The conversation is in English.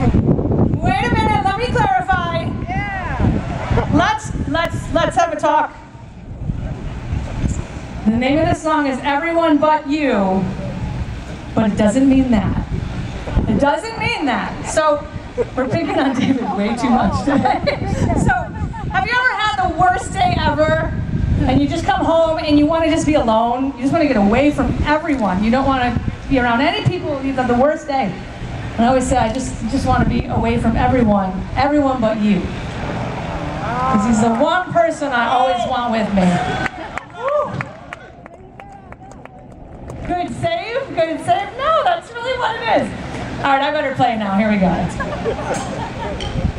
Wait a minute, let me clarify. Yeah. Let's have a talk. The name of this song is Everyone But You, but it doesn't mean that. It doesn't mean that. So we're picking on David way too much today. So have you ever had the worst day ever? And you just come home and you want to just be alone. You just want to get away from everyone. You don't want to be around any people. You've had the worst day. And I always say, I just want to be away from everyone. Everyone but you. Because he's the one person I always want with me. Woo. Good save, good save. No, that's really what it is. All right, I better play now. Here we go.